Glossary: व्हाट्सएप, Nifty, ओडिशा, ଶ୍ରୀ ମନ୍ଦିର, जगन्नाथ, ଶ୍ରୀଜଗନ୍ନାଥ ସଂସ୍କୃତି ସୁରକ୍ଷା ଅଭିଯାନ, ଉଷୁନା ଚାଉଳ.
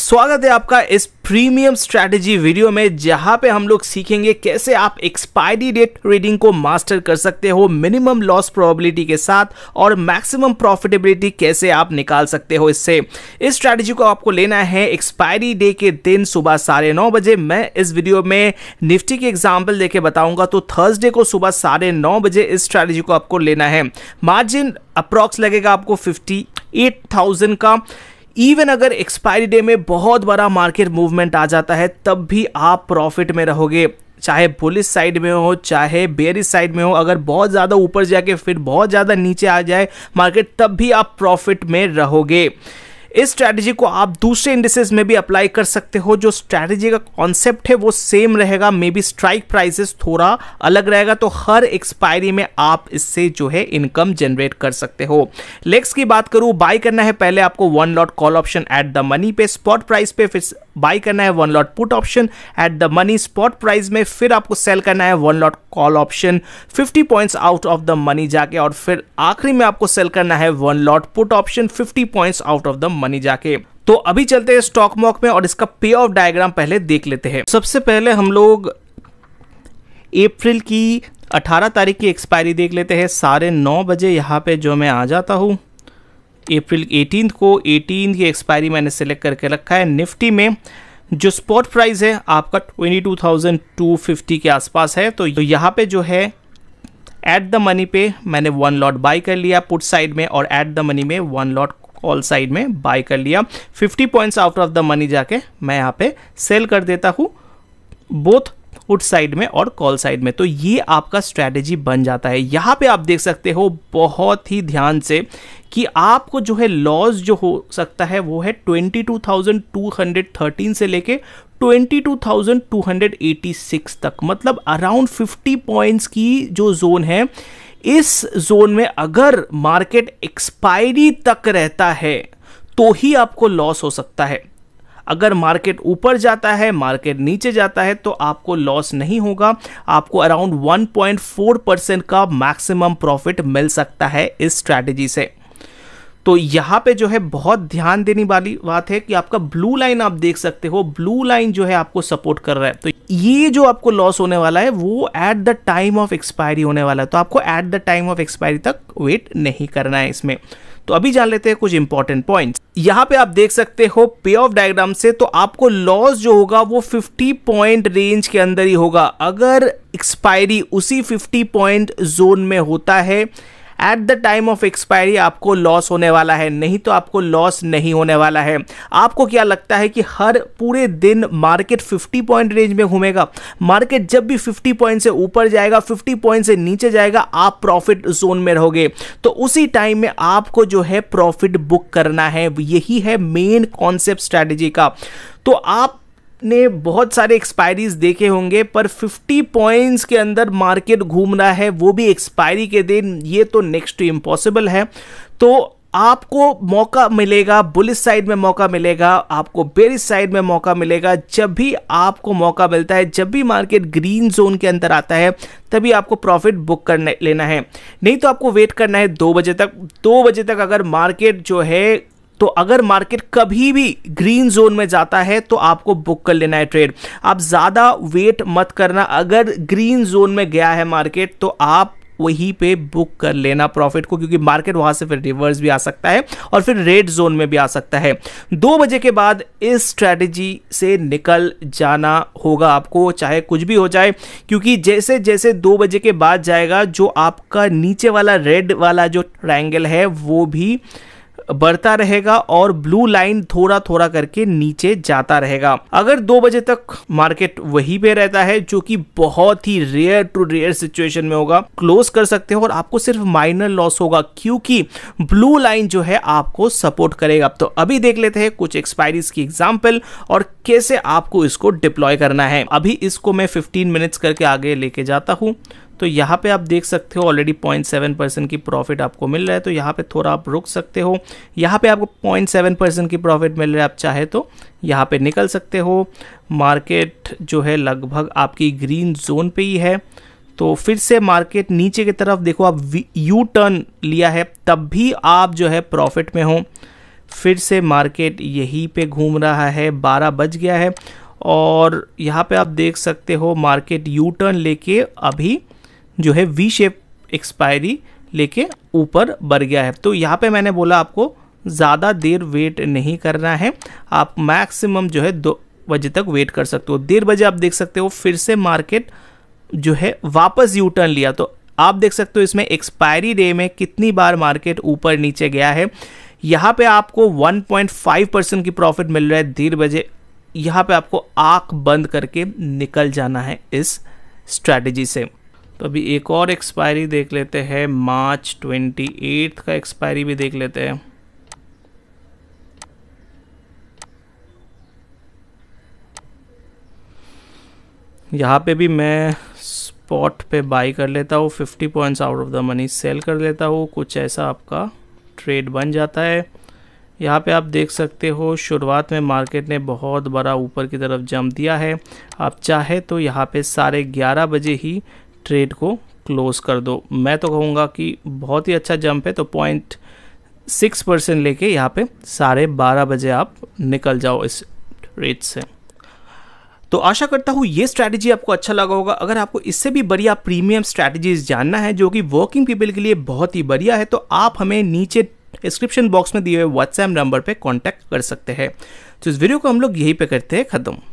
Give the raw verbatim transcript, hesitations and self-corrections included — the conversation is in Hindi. स्वागत है आपका इस प्रीमियम स्ट्रैटेजी वीडियो में, जहां पे हम लोग सीखेंगे कैसे आप एक्सपायरी डेट ट्रेडिंग को मास्टर कर सकते हो मिनिमम लॉस प्रोबेबिलिटी के साथ, और मैक्सिमम प्रॉफिटेबिलिटी कैसे आप निकाल सकते हो इससे। इस स्ट्रैटेजी को आपको लेना है एक्सपायरी डे के दिन सुबह साढ़े नौ बजे। मैं इस वीडियो में निफ्टी की एग्जाम्पल देके बताऊंगा। तो थर्सडे को सुबह साढ़े नौ बजे इस स्ट्रैटेजी को आपको लेना है। मार्जिन अप्रॉक्स लगेगा आपको फिफ्टी एट थाउजेंड का। इवन अगर एक्सपायरी डे में बहुत बड़ा मार्केट मूवमेंट आ जाता है तब भी आप प्रॉफिट में रहोगे, चाहे बुलिश साइड में हो चाहे बेरिश साइड में हो। अगर बहुत ज़्यादा ऊपर जाके फिर बहुत ज़्यादा नीचे आ जाए मार्केट तब भी आप प्रॉफिट में रहोगे। इस स्ट्रैटेजी को आप दूसरे इंडिसेस में भी अप्लाई कर सकते हो। जो स्ट्रैटेजी का कॉन्सेप्ट है वो सेम रहेगा, मे बी स्ट्राइक प्राइसेस थोड़ा अलग रहेगा। तो हर एक्सपायरी में आप इससे जो है इनकम जनरेट कर सकते हो। लेग्स की बात करूँ, बाय करना है पहले आपको one lot call option at the money पे स्पॉट प्राइस पे, फिर बाई करना है one lot put option at the money spot price में, फिर आपको सेल करना है one lot call option fifty points out of the money जाके, और फिर आखिरी में आपको सेल करना है one lot put option fifty points out of the money जाके। तो अभी चलते हैं स्टॉक मॉक में और इसका पे ऑफ डायग्राम पहले देख लेते हैं। सबसे पहले हम लोग अप्रैल की अठारह तारीख की एक्सपायरी देख लेते हैं साढ़े नौ बजे। यहाँ पे जो मैं आ जाता हूँ अप्रैल अठारह को, अठारह की एक्सपायरी मैंने सेलेक्ट करके रखा है। निफ्टी में जो स्पॉट प्राइस है आपका बाईस हज़ार दो सौ पचास के आसपास है। तो यहाँ पे जो है एट द मनी पे मैंने वन लॉट बाई कर लिया पुट साइड में, और एट द मनी में वन लॉट कॉल साइड में बाई कर लिया। Fifty points out of the money जाके मैं यहाँ पे सेल कर देता हूँ बोथ पुट साइड में और कॉल साइड में। तो ये आपका स्ट्रैटेजी बन जाता है। यहाँ पे आप देख सकते हो बहुत ही ध्यान से कि आपको जो है लॉस जो हो सकता है वो है बाईस हज़ार दो सौ तेरह से लेके बाईस हज़ार दो सौ छियासी तक, मतलब अराउंड फिफ्टी पॉइंट्स की जो जोन है, इस जोन में अगर मार्केट एक्सपायरी तक रहता है तो ही आपको लॉस हो सकता है। अगर मार्केट ऊपर जाता है मार्केट नीचे जाता है तो आपको लॉस नहीं होगा, आपको around one point four percent का मैक्सिमम प्रॉफिट मिल सकता है इस स्ट्रैटेजी से। तो यहाँ पे जो है बहुत ध्यान देने वाली बात है कि आपका ब्लू लाइन आप देख सकते हो, ब्लू लाइन जो है आपको सपोर्ट कर रहा है। तो ये जो आपको लॉस होने वाला है वो at the time of expiry होने वाला है। तो आपको at the time of expiry तक वेट नहीं करना है इसमें। तो अभी जान लेते हैं कुछ इंपॉर्टेंट पॉइंट्स। यहाँ पे आप देख सकते हो पे ऑफ डायग्राम से, तो आपको लॉस जो होगा वो फिफ्टी पॉइंट रेंज के अंदर ही होगा। अगर एक्सपायरी उसी फिफ्टी पॉइंट जोन में होता है at the time of expiry आपको लॉस होने वाला है, नहीं तो आपको लॉस नहीं होने वाला है। आपको क्या लगता है कि हर पूरे दिन मार्केट फिफ्टी पॉइंट रेंज में घूमेगा? मार्केट जब भी फिफ्टी पॉइंट से ऊपर जाएगा फिफ्टी पॉइंट से नीचे जाएगा आप प्रॉफिट जोन में रहोगे। तो उसी टाइम में आपको जो है प्रॉफिट बुक करना है, यही है मेन कॉन्सेप्ट स्ट्रैटेजी का। तो आप ने बहुत सारे एक्सपायरीज देखे होंगे, पर फिफ्टी पॉइंट्स के अंदर मार्केट घूमना है वो भी एक्सपायरी के दिन, ये तो नेक्स्ट टू इम्पॉसिबल है। तो आपको मौका मिलेगा, बुलिश साइड में मौका मिलेगा, आपको बेरिश साइड में मौका मिलेगा। जब भी आपको मौका मिलता है, जब भी मार्केट ग्रीन जोन के अंदर आता है तभी आपको प्रॉफिट बुक करने लेना है, नहीं तो आपको वेट करना है दो बजे तक। दो बजे तक अगर मार्केट जो है, तो अगर मार्केट कभी भी ग्रीन जोन में जाता है तो आपको बुक कर लेना है ट्रेड। आप ज़्यादा वेट मत करना, अगर ग्रीन जोन में गया है मार्केट तो आप वहीं पे बुक कर लेना प्रॉफिट को, क्योंकि मार्केट वहां से फिर रिवर्स भी आ सकता है और फिर रेड जोन में भी आ सकता है। दो बजे के बाद इस स्ट्रैटेजी से निकल जाना होगा आपको, चाहे कुछ भी हो जाए, क्योंकि जैसे जैसे दो बजे के बाद जाएगा जो आपका नीचे वाला रेड वाला जो ट्रायंगल है वो भी बढ़ता रहेगा और ब्लू लाइन थोड़ा थोड़ा करके नीचे जाता रहेगा। अगर दो बजे तक मार्केट वहीं पे रहता है, जो कि बहुत ही रेयर टू रेयर सिचुएशन में होगा, क्लोज कर सकते हो और आपको सिर्फ माइनर लॉस होगा, क्योंकि ब्लू लाइन जो है आपको सपोर्ट करेगा। तो अभी देख लेते हैं कुछ एक्सपायरीज की एग्जाम्पल और कैसे आपको इसको डिप्लॉय करना है। अभी इसको मैं फिफ्टीन मिनट्स करके आगे लेके जाता हूँ। तो यहाँ पे आप देख सकते हो ऑलरेडी पॉइंट सेवन परसेंट की प्रॉफिट आपको मिल रहा है, तो यहाँ पे थोड़ा आप रुक सकते हो। यहाँ पे आपको पॉइंट सेवन परसेंट की प्रॉफिट मिल रहा है, आप चाहे तो यहाँ पे निकल सकते हो। मार्केट जो है लगभग आपकी ग्रीन जोन पे ही है, तो फिर से मार्केट नीचे की तरफ देखो, आप यू टर्न लिया है तब भी आप जो है प्रॉफिट में हो। फिर से मार्केट यहीं पे घूम रहा है, बारह बज गया है और यहाँ पे आप देख सकते हो मार्केट यू टर्न लेके अभी जो है वी शेप एक्सपायरी लेके ऊपर बढ़ गया है। तो यहाँ पे मैंने बोला आपको ज़्यादा देर वेट नहीं करना है, आप मैक्सिमम जो है दो बजे तक वेट कर सकते हो। डेढ़ बजे आप देख सकते हो फिर से मार्केट जो है वापस यू टर्न लिया। तो आप देख सकते हो इसमें एक्सपायरी डे में कितनी बार मार्केट ऊपर नीचे गया है। यहाँ पे आपको वन पॉइंट फाइव परसेंट की प्रॉफिट मिल रहा है डेढ़ बजे। यहाँ पे आपको आंख बंद करके निकल जाना है इस स्ट्रैटेजी से। तो अभी एक और एक्सपायरी देख लेते हैं, मार्च अट्ठाईस का एक्सपायरी भी देख लेते हैं। यहाँ पे भी मैं स्पॉट पे बाई कर लेता हूँ, fifty points out of the money sell कर लेता हूँ, कुछ ऐसा आपका ट्रेड बन जाता है। यहाँ पे आप देख सकते हो शुरुआत में मार्केट ने बहुत बड़ा ऊपर की तरफ जंप दिया है। आप चाहे तो यहाँ पे साढ़े ग्यारह बजे ही ट्रेड को क्लोज़ कर दो। मैं तो कहूँगा कि बहुत ही अच्छा जंप है, तो पॉइंट सिक्स परसेंट लेके यहाँ पे साढ़े बारह बजे आप निकल जाओ इस ट्रेड से। तो आशा करता हूँ ये स्ट्रैटेजी आपको अच्छा लगा होगा। अगर आपको इससे भी बढ़िया प्रीमियम स्ट्रैटेजीज जानना है जो कि वर्किंग पीपल के लिए बहुत ही बढ़िया है, तो आप हमें नीचे डिस्क्रिप्शन बॉक्स में दिए हुए व्हाट्सएप नंबर पे कांटेक्ट कर सकते हैं। तो इस वीडियो को हम लोग यहीं पे करते हैं ख़त्म।